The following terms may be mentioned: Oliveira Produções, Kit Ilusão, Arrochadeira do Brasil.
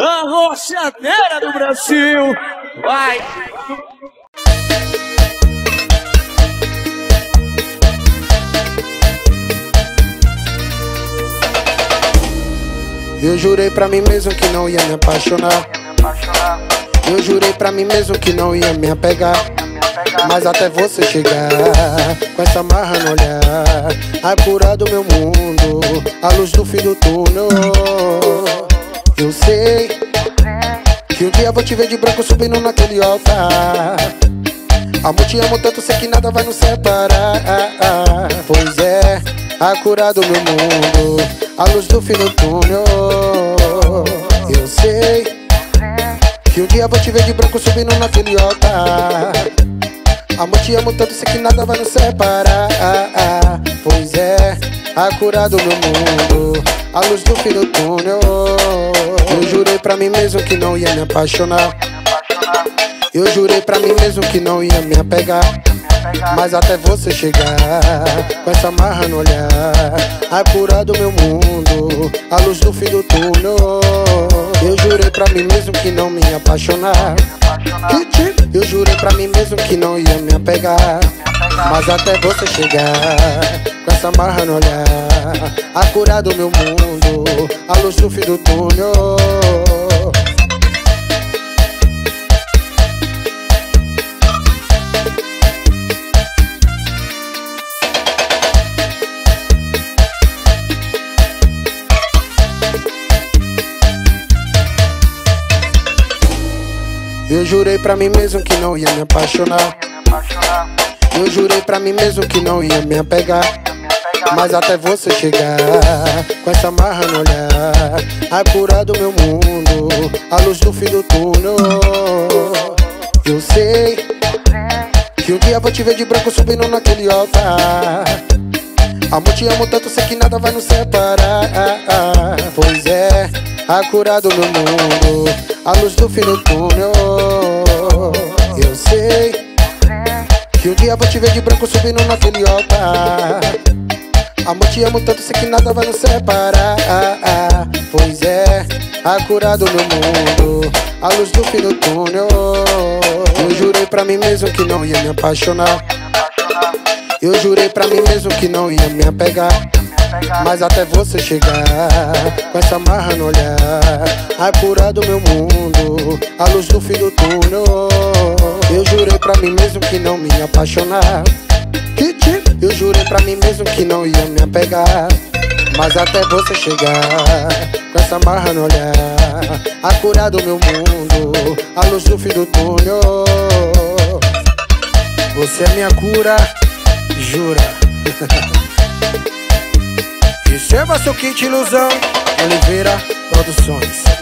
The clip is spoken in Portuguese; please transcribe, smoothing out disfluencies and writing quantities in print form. Arrochadeira do Brasil. Vai! Eu jurei pra mim mesmo que não ia me apaixonar. Eu jurei pra mim mesmo que não ia me apegar. Mas até você chegar, com essa marra no olhar, a cura do meu mundo, a luz do fim do túnel. Eu sei que um dia vou te ver de branco subindo naquele altar. Amor, te amo tanto, sei que nada vai nos separar. Pois é, a cura do meu mundo, a luz do fim do túnel. Eu sei que um dia vou te ver de branco subindo naquele altar. Amor, te amo tanto, sei que nada vai nos separar. Pois é, a cura do meu mundo, a luz do fim do túnel. Eu jurei pra mim mesmo que não ia me apaixonar. Eu jurei pra mim mesmo que não ia me apegar. Mas até você chegar, com essa marra no olhar, a cura do meu mundo, a luz do fim do túnel. Eu jurei pra mim mesmo que não me apaixonar. Eu jurei pra mim mesmo que não ia me apegar. Mas até você chegar, com essa marra no olhar, a cura do meu mundo, a luz do fim do túnel. Eu jurei pra mim mesmo que não ia me apaixonar. Eu jurei pra mim mesmo que não ia me apegar. Mas até você chegar, com essa marra no olhar, a cura do meu mundo, a luz do fim do túnel. Eu sei que um dia vou te ver de branco subindo naquele altar. Amor, te amo tanto, sei que nada vai nos separar. Pois é, a cura do meu mundo, a luz do fim do túnel. Eu sei que um dia vou te ver de branco subindo naquele altar. Amor, te amo tanto, sei que nada vai nos separar. Pois é, a cura do meu mundo, a luz do fim do túnel. Eu jurei pra mim mesmo que não ia me apaixonar. Eu jurei pra mim mesmo que não ia me apegar. Mas até você chegar, com essa marra no olhar, a cura do meu mundo, a luz do fim do túnel. Eu jurei pra mim mesmo que não me apaixonar. Eu jurei pra mim mesmo que não ia me apegar. Mas até você chegar, com essa marra no olhar, a cura do meu mundo, a luz do fim do túnel. Você é minha cura. Jura. Receba seu kit ilusão, Oliveira Produções.